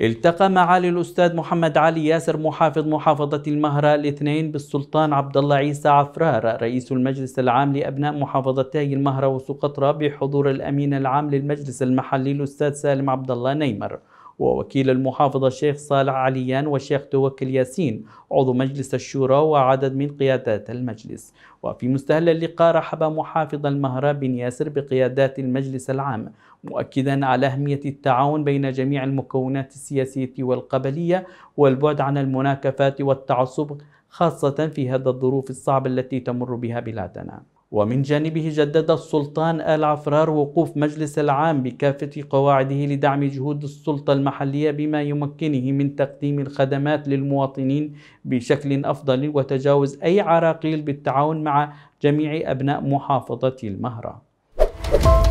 التقى معالي الأستاذ محمد علي ياسر محافظ محافظة المهرة الاثنين بالسلطان عبد الله عيسى عفرار رئيس المجلس العام لأبناء محافظتي المهرة وسقطرى بحضور الأمين العام للمجلس المحلي الأستاذ سالم عبد الله نيمر ووكيل المحافظة الشيخ صالح عليان والشيخ توكل ياسين عضو مجلس الشورى وعدد من قيادات المجلس. وفي مستهل اللقاء رحب محافظ المهرة بن ياسر بقيادات المجلس العام مؤكدا على أهمية التعاون بين جميع المكونات السياسية والقبلية والبعد عن المناكفات والتعصب خاصة في هذا الظروف الصعبة التي تمر بها بلادنا. ومن جانبه جدد السلطان آل عفرار وقوف مجلس العام بكافة قواعده لدعم جهود السلطة المحلية بما يمكنه من تقديم الخدمات للمواطنين بشكل أفضل وتجاوز أي عراقيل بالتعاون مع جميع أبناء محافظة المهرة.